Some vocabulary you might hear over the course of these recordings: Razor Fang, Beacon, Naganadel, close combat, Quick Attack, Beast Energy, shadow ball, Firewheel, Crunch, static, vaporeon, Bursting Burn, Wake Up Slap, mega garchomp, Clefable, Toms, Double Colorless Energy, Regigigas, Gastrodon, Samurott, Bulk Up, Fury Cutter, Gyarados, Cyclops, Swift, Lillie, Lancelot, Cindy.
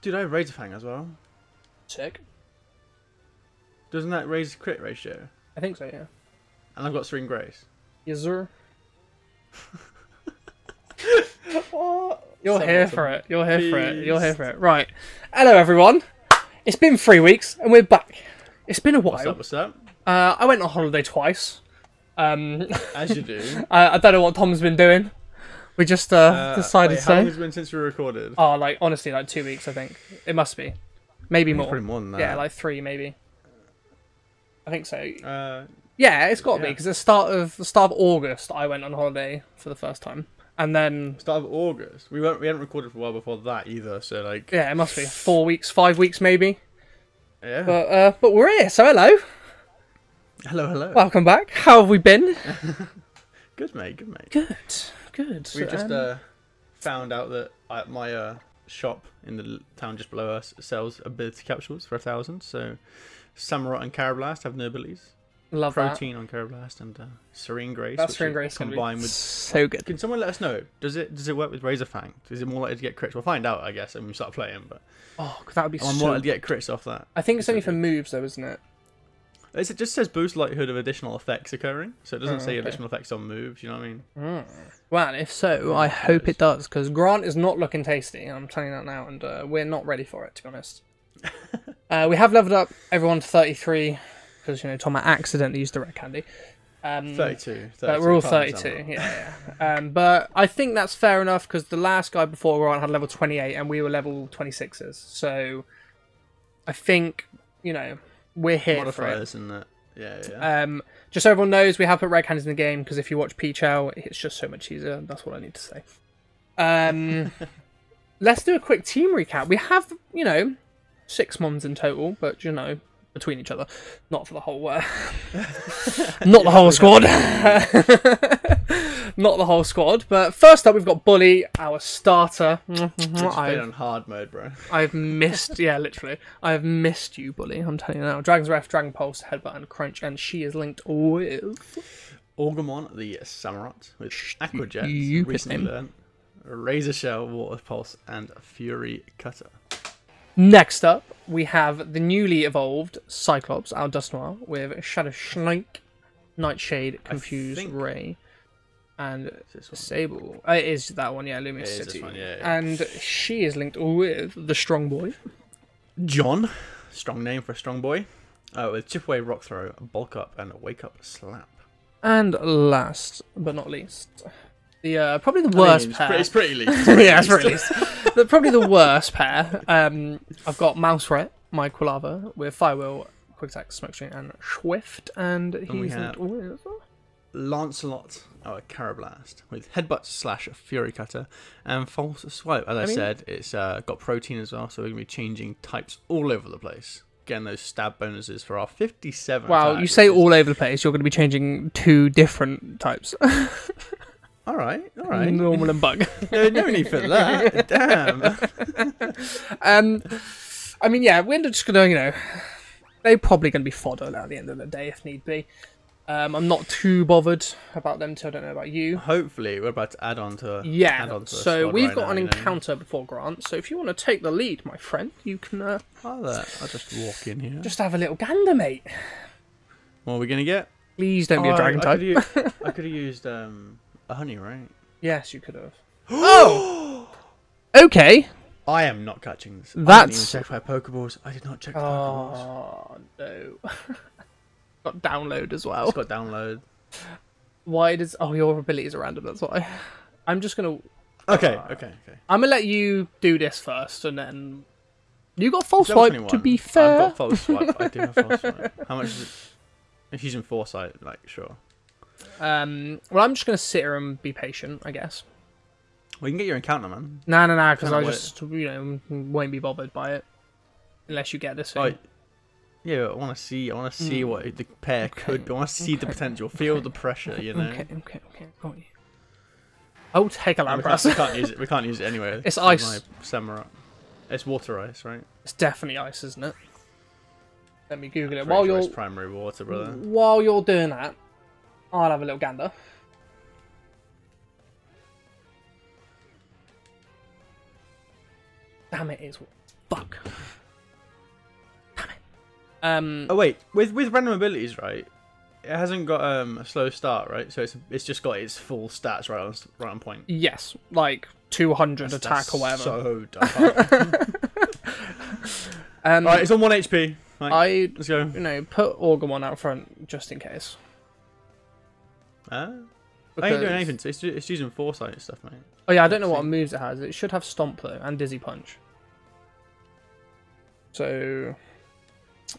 Dude, I have Razor Fang as well. Sick. Doesn't that raise crit ratio? I think so, yeah. And I've got Serene Grace. Yes, sir. What? You're here for it. You're here for it. You're here for it. Right. Hello, everyone. It's been 3 weeks, and we're back. It's been a while. What's up? What's up? I went on holiday twice. As you do. I don't know what Tom's been doing. We just decided to. How long has it been since we recorded? Oh, like honestly, like 2 weeks, I think. It must be. Maybe more. Probably more than that. Yeah, like 3, maybe. I think so. Yeah, it's got to be because the start of August, I went on holiday for the first time, and then start of August, we hadn't recorded for a while before that either. So like, yeah, it must be 4 weeks, 5 weeks, maybe. Yeah. But we're here, so hello. Hello, hello. Welcome back. How have we been? Good, mate. Good, mate. Good. Good. We just found out that my shop in the town just below us sells ability capsules for 1,000. So Samurott and Carablast have no abilities. Love protein that. On Carablast and Serene Grace. That's Serene Grace combined with so good. Can someone let us know? Does it work with Razor Fang? Is it more likely to get crits? We'll find out, I guess, when we start playing. But oh, that would be. I'm more likely to get crits off that. I think it's only for moves, though, isn't it? It just says boost likelihood of additional effects occurring, so it doesn't say additional effects on moves, you know what I mean? Mm. Well, if so, I hope it does, because Grant is not looking tasty, I'm telling you that now, and we're not ready for it, to be honest. We have leveled up everyone to 33, because, you know, Tom, I accidentally used the red candy. 32. But we're all 32, yeah. But I think that's fair enough, because the last guy before Grant had level 28, and we were level 26s, so I think, you know... We're here modifiers for it. And that. Yeah, yeah. Just so everyone knows, we have put red candies in the game because if you watch Peachow, it's just so much easier. That's what I need to say. Let's do a quick team recap. We have, you know, 6 moms in total, but you know, between each other, not for the whole, not the whole squad, not the whole squad. But first up, we've got Bully, our starter. I've been on hard mode, bro. I've missed, yeah, literally, I've missed you, Bully. I'm telling you now. Dragon's Breath, Dragon Pulse, Headbutt, and Crunch, and she is linked with Orgamon, the Samurott, with Aqua Jet, recently learned, Razor Shell, Water Pulse, and Fury Cutter. Next up, we have the newly evolved Cyclops, our Dust Noir, with Shadow Snake, Nightshade, Confused Ray, and Sable. It is that one, yeah, Luminous City. One, yeah, yeah. And she is linked with the Strong Boy. John, strong name for a strong boy, with Chip Away, Rock Throw, Bulk Up, and Wake Up Slap. And last but not least, the probably the worst pair. It's pretty least. It's pretty yeah, it's pretty least. Probably the worst pair. I've got Mamoswine, my Quilava, with Firewheel, Quick Attack, Smoke Screen, and Swift, and he's with Lancelot, our Carablast, with Headbutt / Fury Cutter, and False Swipe. As I said, it's got protein as well, so we're gonna be changing types all over the place. Getting those stab bonuses for our 57. Wow, you say all over the place. You're gonna be changing 2 different types. All right. Normal and bug. No need for that. Damn. I mean, yeah, we're just gonna, you know, they're probably gonna be fodder at the end of the day if need be. I'm not too bothered about them, too. I don't know about you. Hopefully, we're about to add on to. Yeah. So we've got an encounter before Grant. So if you want to take the lead, my friend, you can. Oh, there. I'll just walk in here. Just have a little gander, mate. What are we gonna get? Please don't be a dragon type. I could have used. Honey, right? Yes, you could have. Oh! Okay. I am not catching this. That's... I didn't even check my Pokeballs. I did not check the Pokeballs. Oh, no. Got download as well. It's got download. Why does... Oh, your abilities are random, that's why. I'm just going to... Okay, okay. I'm going to let you do this first, and then... You got False Swipe, to be fair. I've got False Swipe. I do have False Swipe. How much is it? If he's in Foresight, like, sure. Well, I'm just going to sit here and be patient, I guess. We can get your encounter, man. No, because I just, you know, won't be bothered by it. Unless you get this thing. Yeah, I want to see what the pair could be. I want to see the potential, feel the pressure, you know. Okay. Got you. I'll take a Lapras. We can't use it. We can't use it anyway. It's ice. Samurott. It's water ice, right? It's definitely ice, isn't it? Let me Google it. While you're... primary water, brother. While you're doing that... I'll have a little gander. Damn Damn it, it's... Fuck. Damn it. Oh, wait. With random abilities, right? It hasn't got a slow start, right? So it's just got its full stats right on point. Yes. Like 200 that's, attack or whatever. So dumb. Alright, it's on 1 HP. Right, let's go. You know, put Orgamon out front just in case. I ain't doing anything. It's using foresight and stuff, mate. Oh yeah, I don't know what moves it has. It should have stomp though, and dizzy punch. So,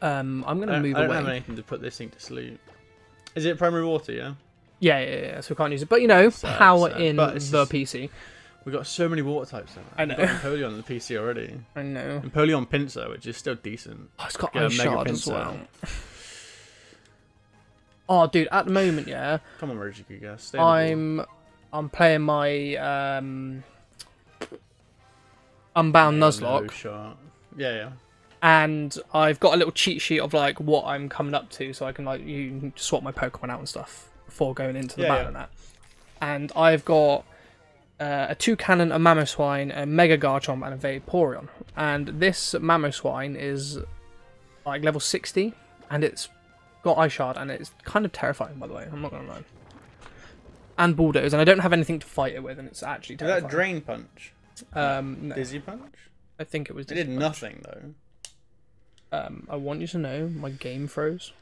I'm gonna move away. I don't have anything to put this thing to sleep. Is it primary water? Yeah. Yeah. So we can't use it, but you know, power in the PC. We've got so many water types now. I know. We've got Empoleon on the PC already. I know. Empoleon Pincer, which is still decent. Oh, it's got Ice Shard as well. Oh, dude, at the moment, yeah. Come on, Rajikuga. Stay on I'm playing my Unbound Nuzlocke. Yeah. And I've got a little cheat sheet of like what I'm coming up to, so I can like you swap my Pokemon out and stuff before going into the battle and that. And I've got a 2 cannon, a Mamoswine, a Mega Garchomp, and a Vaporeon. And this Mamoswine is like level 60, and it's got Ice Shard, and it's kind of terrifying, by the way. I'm not gonna lie. And Bulldoze, and I don't have anything to fight it with, and it's actually terrifying. Is that Drain Punch? No. Dizzy Punch? I think it was. Dizzy It did punch. Nothing though. I want you to know my game froze.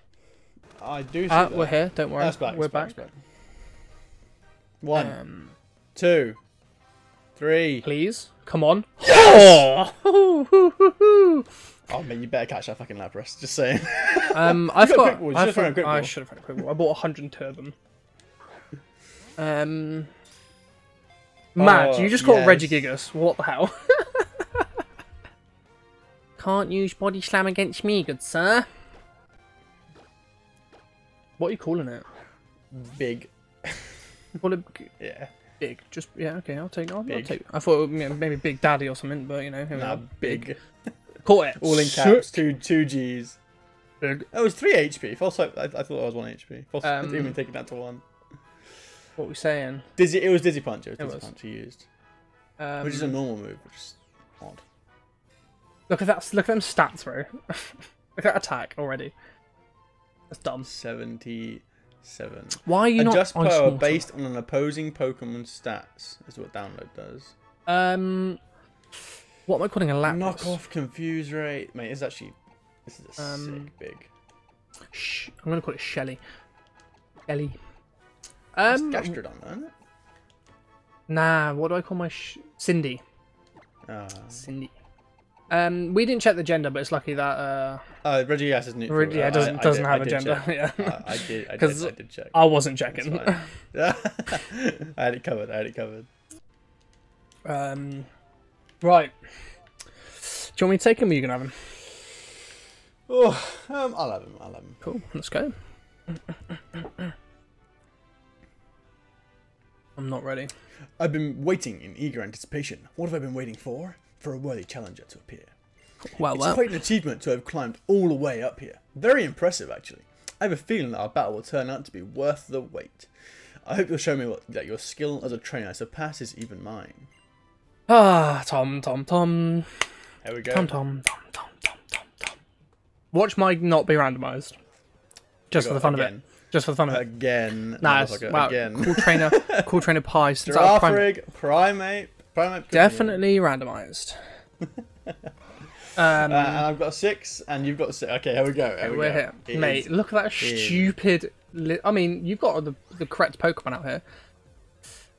I do. See that. We're here. Don't worry. We're back. One, 2, 3. Please, come on. Yes! Oh, man, you better catch that fucking Lapras. Just saying. I've got. I should have had a quick ball. I bought 102 of them. Mad, you just got Regigigas. What the hell? Can't use Body Slam against me, good sir. What are you calling it? Big. Call it. Yeah. Big, just okay. I'll take. I thought maybe Big Daddy or something, but you know. Nah, big. Caught it. All in caps. Two G's. Big. Oh, it was 3 HP. False Swipe. I thought I was 1 HP. False Swipe. I didn't even take that to 1. What were we saying? Dizzy. It was dizzy punch. It was dizzy punch. He used, which is a normal move, which is odd. Look at that. Look at them stats, bro. Look at that attack already. That's dumb. 70-7. Why are you not adjust power based on an opposing Pokemon stats? Is what download does. What am I calling a Lapras? Knock off confuse rate, mate. It's actually this is a sick big. I'm gonna call it Shelly. Ellie. Gastrodon, isn't it? Nah. What do I call my Cindy? Cindy. We didn't check the gender, but it's lucky that Regigas is neutral. Yeah, doesn't have a gender. Yeah. I did check. I wasn't checking. I had it covered. Right. Do you want me to take him or you can have him? Oh, I'll have him. Cool, let's go. I'm not ready. I've been waiting in eager anticipation. What have I been waiting for? For a worthy challenger to appear. Well, it's quite an achievement to have climbed all the way up here. Very impressive, actually. I have a feeling that our battle will turn out to be worth the wait. I hope you'll show me that your skill as a trainer surpasses even mine. Ah, Tom. There we go. Tom. Watch mine not be randomised. Just for the fun of it. Just for the fun of it. Again. Nice. Wow. Again. Cool trainer. Cool trainer pies. Girafarig, Primate definitely randomised. And I've got 6, and you've got 6. Okay, here we go. We're here, mate. Look at that stupid. I mean, you've got the correct Pokemon out here.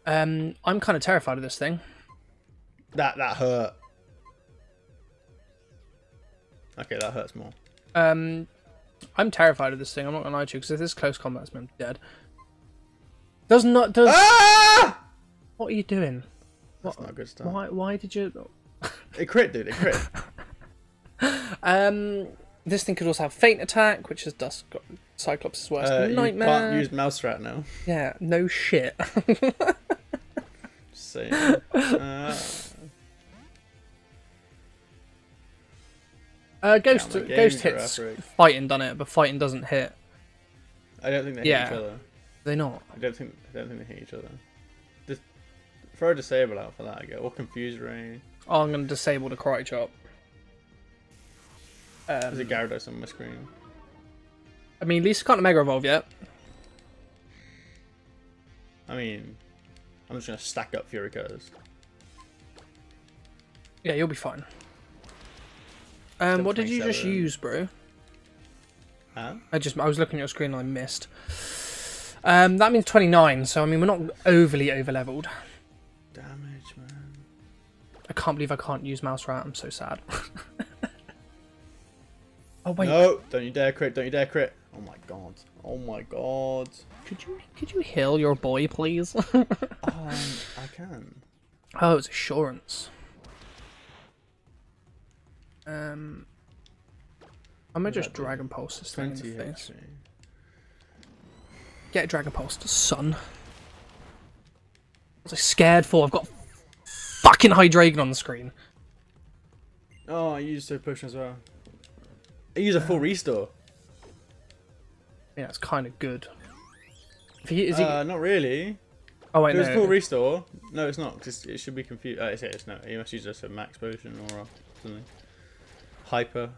I'm kind of terrified of this thing. That hurt. Okay, that hurts more. I'm terrified of this thing. I'm not gonna lie to you, because if this close combat's been dead. Does not. Ah! What are you doing? That's not good stuff. Why did you... It crit, dude. It crit. This thing could also have Faint Attack, which is Cyclops' worst nightmare. You can't use Mousrat now. Yeah, no shit. Same. Ghost hits fighting, done it, but fighting doesn't hit. I don't think they hit each other. They're not. I don't think they hit each other. Throw a disable out for that, I guess. Or confuse rain. Oh, I'm going to disable the karate chop. There's a Gyarados on my screen. I mean, at least it can't Mega Evolve yet. I mean, I'm just going to stack up Fury Cutters. Yeah, you'll be fine. What did you just use, bro? Huh? I was looking at your screen and I missed. That means 29, so I mean, we're not overly over-leveled. Damage, man. I can't believe I can't use Mouse Rat, I'm so sad. Oh wait. No, don't you dare crit, don't you dare crit. Oh my god. Oh my god. Could you heal your boy, please? I can. Oh, it's assurance. I'm gonna just Dragon Pulse this thing in the face. Get Dragon Pulse, son. What's I scared for? I've got fucking Hydreigon on the screen. Oh, I used a potion as well. I used a full restore. Yeah, it's kind of good. Not really. Oh wait, no. It's full restore. No, it's not. Cause it should be confused. It's no. You must use just a max potion or something. Hyper.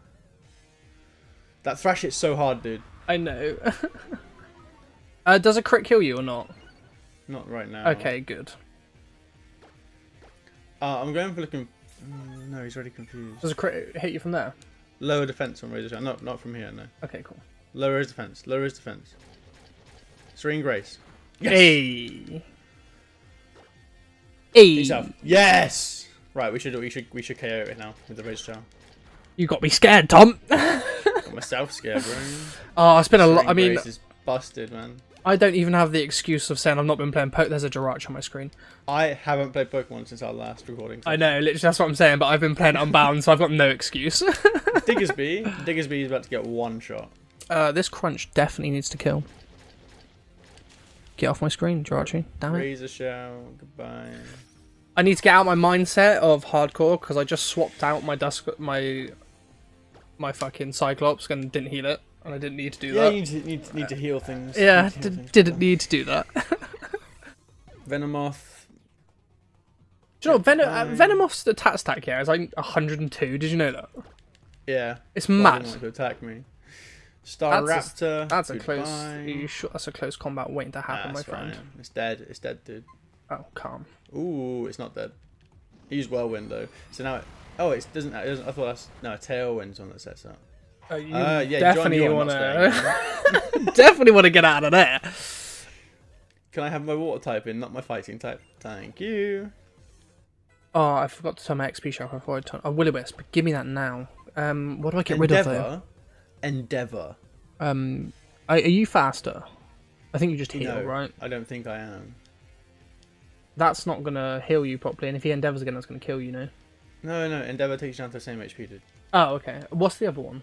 That thrash is so hard, dude. I know. Does a crit kill you or not? Not right now. Okay, good. I'm going for looking. No, he's already confused. Does a crit hit you from there? Lower defense on Razor Shell. No, not from here, no. Okay, cool. Lower his defense. Lower his defense. Serene Grace. Yes! Hey! Hey! Yes! Right, we should KO it now with the Razor Shell. You got me scared, Tom! Got myself scared, bro. Oh, it's been a lot. I mean, Grace is busted, man. I don't even have the excuse of saying I've not been playing Pokemon. There's a Jirachi on my screen. I haven't played Pokemon since our last recording. I know, literally, that's what I'm saying, but I've been playing Unbound, so I've got no excuse. Diggersby is about to get one shot. This Crunch definitely needs to kill. Get off my screen, Jirachi. Damn it. Razor Shell, goodbye. I need to get out my mindset of hardcore, because I just swapped out my my fucking Cyclops and didn't heal it. And I didn't need to do that. Yeah, you need to heal things. Yeah, didn't need to do that. Venomoth. Do you know what? Venomoth's attack stack here is like 102. Did you know that? Yeah. It's mad. To attack me. Staraptor. That's a close combat waiting to happen, my friend. Fine. It's dead. It's dead, dude. Oh, calm. Ooh, it's not dead. He used Whirlwind though. So now it. Oh, it doesn't. I thought that's no. Tailwind's one that sets up. You yeah, definitely want to. Definitely want to get out of there. Can I have my water type in, not my fighting type? Thank you. Oh, I forgot to turn my XP shell before I turn. Oh, Willy Wisp, give me that now. What do I get rid of though? Endeavor. Are you faster? I think you just heal, right? I don't think I am. That's not gonna heal you properly, and if he endeavors again, that's gonna kill you. No. Endeavor takes you down to the same HP, dude. Oh, okay. What's the other one?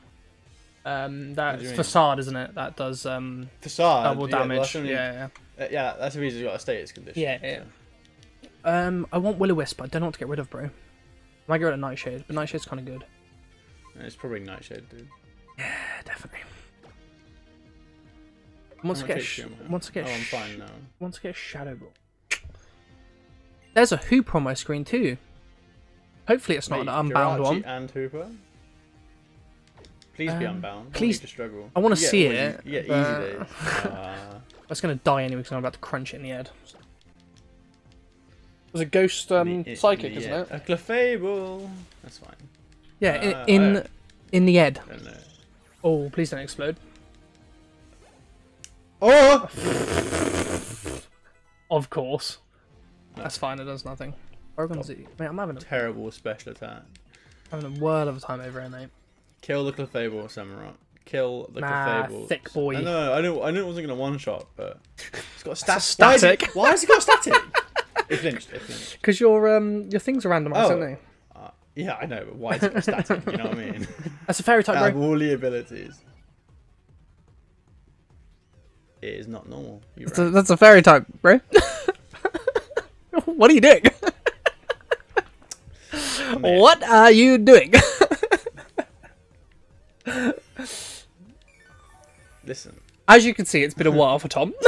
That's facade, isn't it? That does facade double damage. Yeah, yeah. That's the reason it's got a status condition. Yeah. I want Will-O-Wisp. I don't know what to get rid of, bro. I might get rid of Nightshade, but Nightshade's kind of good. Yeah, it's probably Nightshade, dude. Yeah, definitely. Once I get Shadow Ball. There's a Hooper on my screen too. Hopefully, it's not an unbound one. And Hooper. Please be unbound. Please to struggle. I want to see it. Yeah, easy days. That's gonna die anyway because I'm about to crunch it in the head. There's a ghost psychic, isn't it? A Clefable. That's fine. Yeah, in the head. Oh, please don't explode. Oh! Of course. That's fine. It does nothing. Orgamon. Mate, I'm having a terrible special attack. I'm having a world of a time over here, mate. Kill the Clefable, Samurott. Kill the Clefable. Thick boy. I know it wasn't going to one-shot, but... It's got static. Why has it got static? It flinched, it flinched. Because your things are randomised, aren't they? Yeah, I know, but why is it got static? You know what I mean? That's a fairy type, bro. I have all the abilities. It is not normal. That's a fairy type, bro. What are you doing? Man. What are you doing? Listen. As you can see, it's been a while for Tom. I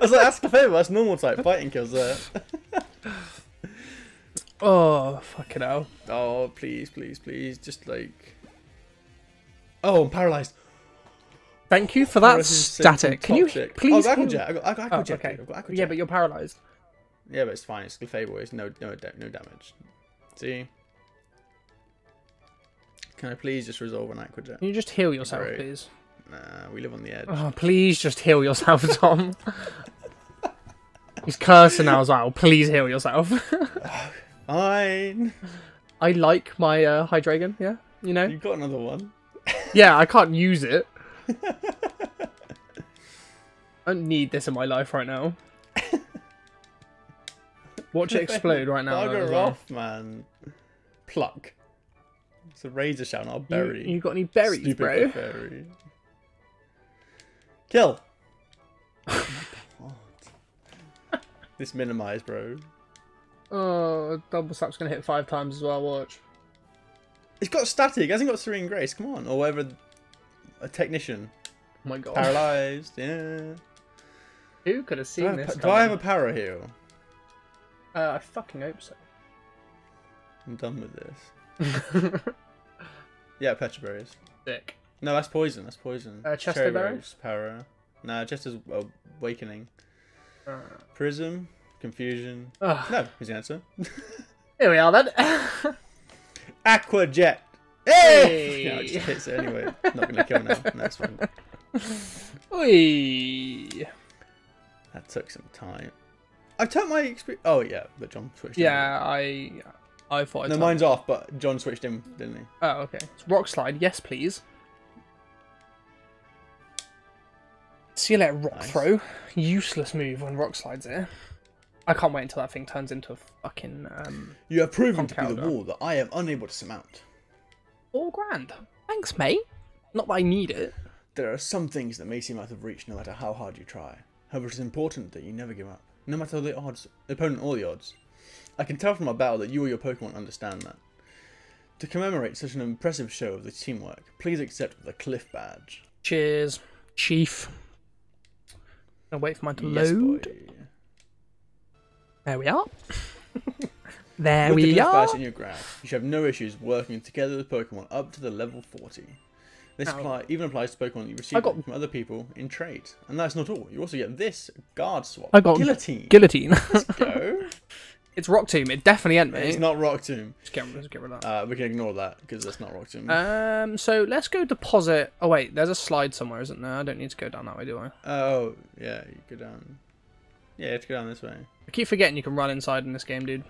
was like, that's Clefable, that's normal type. Fighting kills there. Oh, fucking hell. Oh, please, please, please. Just like... Oh, I'm paralysed. Thank you for that static. Can you please... Oh, I've got Aqua Jet. I've got Aqua Jet. Yeah, but you're paralysed. Yeah, but it's fine. It's Clefable. It's no damage. See? Can I please just resolve an Aqua Jet? Can you just heal yourself, please? Nah, we live on the edge. Oh, please just heal yourself, Tom. He's cursing now as well. Please heal yourself. Fine. I like my Hydreigon, yeah? You know? You've got another one. Yeah, I can't use it. I don't need this in my life right now. Watch it explode right now. Bugger off, man. Pluck. It's a Razor Shell, not a berry. You got any berries, stupid bro? Berry. Kill. This minimized, bro. Oh, double slap's gonna hit 5 times as well. Watch. It's got static. It hasn't got Serene Grace. Come on, or whatever. A technician. Oh my god. Paralyzed. Yeah. Who could have seen this? Do I have a para heal? I fucking hope so. I'm done with this. Yeah, Petra berries. Sick. No, that's poison. That's poison. Chester berries. Para. Nah, Chester's awakening. Prism, confusion. Ugh. No, is the answer. Here we are then. Aqua Jet. Hey! No, it just hits it anyway. Not gonna kill now. No, it's fine. Oi. That took some time. I've turned my experience. Oh yeah, but John switched. Yeah, in. I thought. No, mine's off, but John switched in, didn't he? Oh, okay. It's Rock Slide. Yes, please. See you later, Rock Throw. Useless move when Rock Slide's here. I can't wait until that thing turns into a fucking. You have proven to be the wall that I am unable to surmount. £4,000. Thanks, mate. Not that I need it. There are some things that may seem out of reach no matter how hard you try. However, it is important that you never give up, no matter the odds, the opponent or the odds. I can tell from our battle that you or your Pokemon understand that. To commemorate such an impressive show of the teamwork, please accept the Cliff Badge. Cheers, Chief. I'll wait for mine to load. Boy. There we are. There with we the are. In your ground, you should have no issues working together with Pokemon up to the level 40. This even applies to Pokemon that you receive from other people in trade. And that's not all. You also get this guard swap. I got Guillotine. Guillotine. Let's go. It's Rock Tomb. It definitely ain't me. It's not Rock Tomb. Just get rid of that. We can ignore that because that's not Rock Tomb. So let's go deposit. Oh wait, there's a slide somewhere, isn't there? I don't need to go down that way, do I? Oh yeah, you go down. Yeah, you have to go down this way. I keep forgetting you can run inside in this game, dude.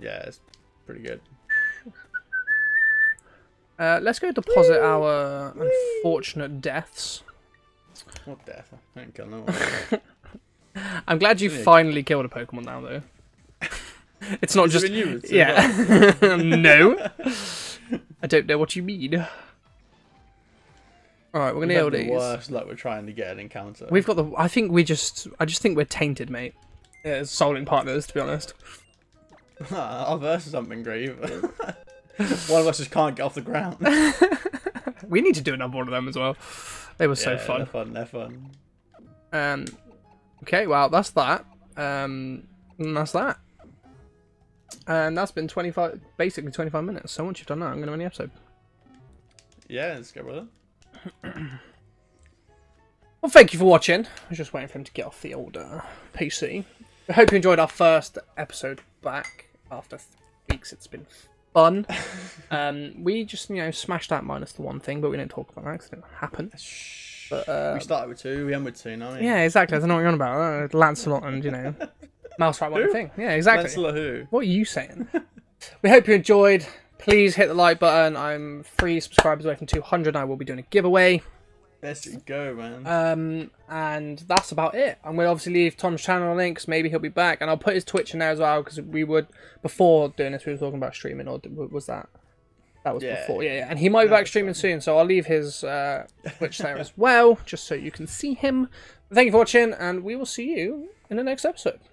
Yeah, it's pretty good. Let's go deposit our unfortunate deaths. What death? I didn't kill no one. I'm glad you finally killed a Pokemon now, though. It's not just you, it's yeah. No, I don't know what you mean. All right, we're gonna heal these. Worst luck we're trying to get an encounter. We've got the. I just think we're tainted, mate. Yeah, as souling partners, to be honest. I'll verse something grave. One of us just can't get off the ground. We need to do another one of them as well. They were so fun. They're fun. They're fun. Okay. Well, that's that. That's that. And that's been 25, basically 25 minutes. So once you've done that, I'm going to win the episode. Yeah, let's go, brother. Well, thank you for watching. I was just waiting for him to get off the old PC. I hope you enjoyed our first episode back after 3 weeks. It's been fun. We just, you know, smashed that minus the one thing, but we didn't talk about that because it didn't happen. But, we started with 2, we end with 2 now. Yeah, exactly. I don't know what you're on about. Lancelot and, you know... Mouse right one thing. Yeah, exactly. Lancelot who? What are you saying? We hope you enjoyed. Please hit the like button. I'm 3 subscribers away from 200. I will be doing a giveaway. Let's go, man. And that's about it. I'm going to obviously leave Tom's channel links. Maybe he'll be back. And I'll put his Twitch in there as well because we would, before doing this, we were talking about streaming. Or was that? That was before. Yeah, yeah. And he might be back streaming soon. So I'll leave his Twitch there as well just so you can see him. Thank you for watching and we will see you in the next episode.